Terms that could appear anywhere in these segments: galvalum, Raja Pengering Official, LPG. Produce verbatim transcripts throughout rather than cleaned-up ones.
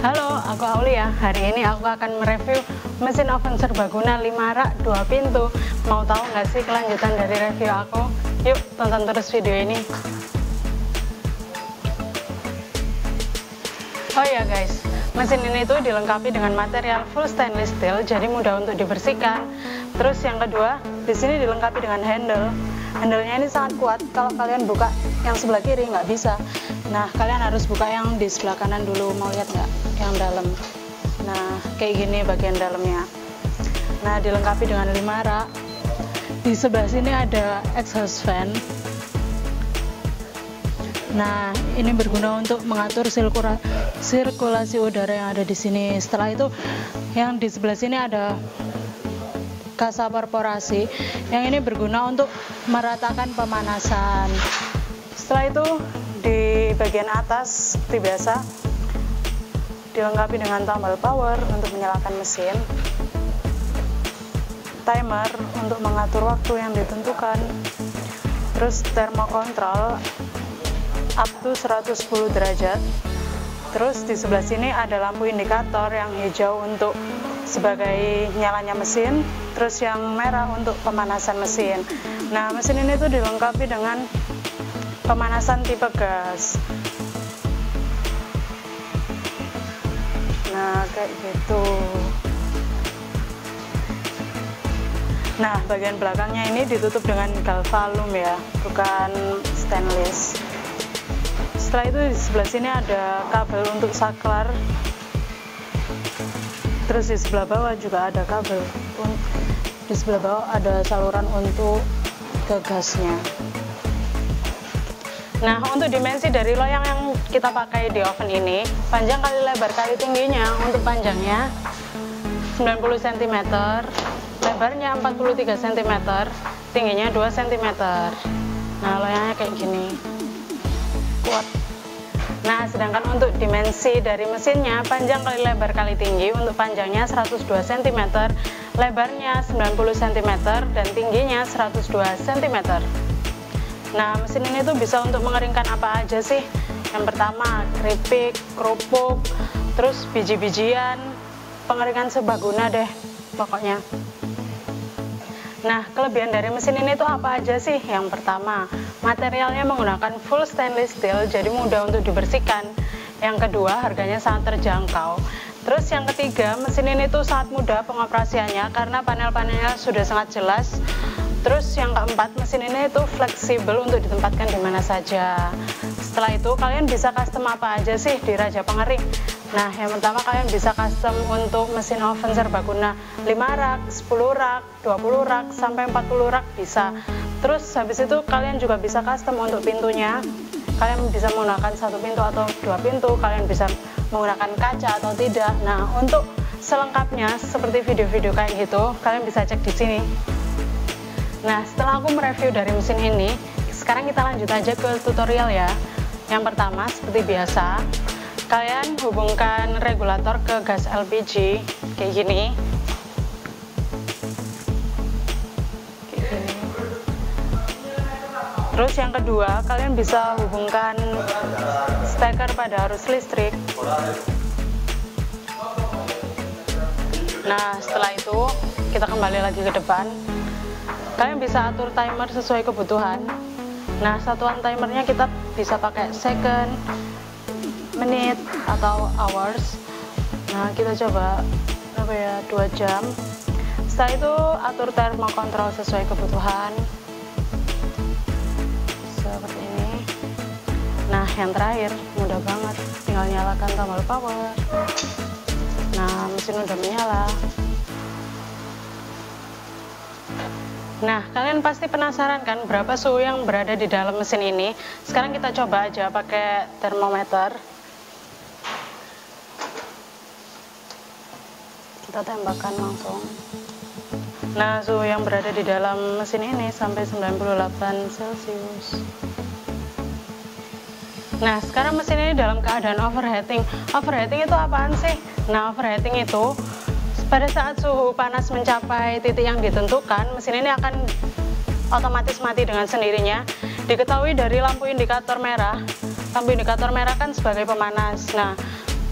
Halo, aku Aulia. Hari ini aku akan mereview mesin oven serbaguna lima rak dua pintu. Mau tahu nggak sih kelanjutan dari review aku? Yuk, tonton terus video ini. Oh ya guys, mesin ini tuh dilengkapi dengan material full stainless steel, jadi mudah untuk dibersihkan. Terus yang kedua, di sini dilengkapi dengan handle. Handle-nya ini sangat kuat, kalau kalian buka yang sebelah kiri nggak bisa. Nah, kalian harus buka yang di sebelah kanan dulu, mau lihat nggak yang dalam. Nah, kayak gini bagian dalamnya. Nah, dilengkapi dengan lima rak. Di sebelah sini ada exhaust fan. Nah, ini berguna untuk mengatur sirkulasi udara yang ada di sini. Setelah itu, yang di sebelah sini ada kasa perforasi. Yang ini berguna untuk meratakan pemanasan. Setelah itu, di bagian atas seperti biasa dilengkapi dengan tombol power untuk menyalakan mesin, timer untuk mengatur waktu yang ditentukan, terus termokontrol up to seratus sepuluh derajat. Terus di sebelah sini ada lampu indikator yang hijau untuk sebagai nyalanya mesin, terus yang merah untuk pemanasan mesin. Nah, mesin ini tuh dilengkapi dengan pemanasan tipe gas. Nah, kayak gitu. Nah, bagian belakangnya ini ditutup dengan galvalum ya, bukan stainless. Setelah itu di sebelah sini ada kabel untuk saklar. Terus di sebelah bawah juga ada kabel. Di sebelah bawah ada saluran untuk ke gasnya. Nah, untuk dimensi dari loyang yang kita pakai di oven ini, panjang kali lebar kali tingginya. Untuk panjangnya sembilan puluh sentimeter, lebarnya empat puluh tiga sentimeter, tingginya dua sentimeter. Nah, loyangnya kayak gini, kuat. Nah, sedangkan untuk dimensi dari mesinnya, panjang kali lebar kali tinggi. Untuk panjangnya seratus dua sentimeter, lebarnya sembilan puluh sentimeter, dan tingginya seratus dua sentimeter. Nah, mesin ini tuh bisa untuk mengeringkan apa aja sih. Yang pertama, keripik, kerupuk, terus biji-bijian, pengeringan serbaguna deh pokoknya. Nah, kelebihan dari mesin ini tuh apa aja sih? Yang pertama, materialnya menggunakan full stainless steel, jadi mudah untuk dibersihkan. Yang kedua, harganya sangat terjangkau. Terus yang ketiga, mesin ini tuh sangat mudah pengoperasiannya karena panel-panelnya sudah sangat jelas. Terus yang keempat, mesin ini itu fleksibel untuk ditempatkan di mana saja. Setelah itu, kalian bisa custom apa aja sih di Raja Pengering? Nah, yang pertama kalian bisa custom untuk mesin oven serbaguna lima rak, sepuluh rak, dua puluh rak, sampai empat puluh rak bisa. Terus habis itu kalian juga bisa custom untuk pintunya. Kalian bisa menggunakan satu pintu atau dua pintu, kalian bisa menggunakan kaca atau tidak. Nah, untuk selengkapnya seperti video-video kayak gitu, kalian bisa cek di sini. Nah, setelah aku mereview dari mesin ini, sekarang kita lanjut aja ke tutorial ya. Yang pertama, seperti biasa, kalian hubungkan regulator ke gas L P G, kayak gini. Kayak gini. Terus yang kedua, kalian bisa hubungkan steker pada arus listrik. Nah, setelah itu, kita kembali lagi ke depan. Kalian bisa atur timer sesuai kebutuhan. Nah, satuan timernya kita bisa pakai second, menit, atau hours. Nah, kita coba apa ya, dua jam. Setelah itu atur termokontrol sesuai kebutuhan. Seperti ini. Nah, yang terakhir mudah banget, tinggal nyalakan tombol power. Nah, mesin udah menyala. Nah, kalian pasti penasaran kan berapa suhu yang berada di dalam mesin ini. Sekarang kita coba aja pakai termometer. Kita tembakkan langsung. Nah, suhu yang berada di dalam mesin ini sampai sembilan puluh delapan Celcius. Nah, sekarang mesin ini dalam keadaan overheating. Overheating itu apaan sih? Nah, overheating itu pada saat suhu panas mencapai titik yang ditentukan, mesin ini akan otomatis mati dengan sendirinya. Diketahui dari lampu indikator merah. Lampu indikator merah kan sebagai pemanas. Nah,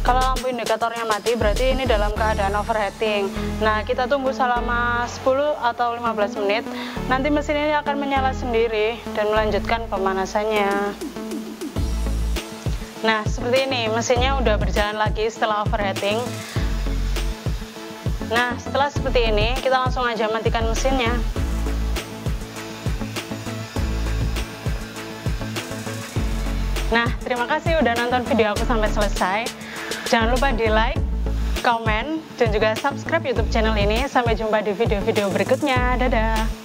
Kalau lampu indikatornya mati, berarti ini dalam keadaan overheating. Nah, kita tunggu selama sepuluh atau lima belas menit. Nanti mesin ini akan menyala sendiri dan melanjutkan pemanasannya. Nah, seperti ini, mesinnya udah berjalan lagi setelah overheating. Nah, setelah seperti ini, kita langsung aja matikan mesinnya. Nah, terima kasih udah nonton video aku sampai selesai. Jangan lupa di like, komen, dan juga subscribe YouTube channel ini. Sampai jumpa di video-video berikutnya. Dadah!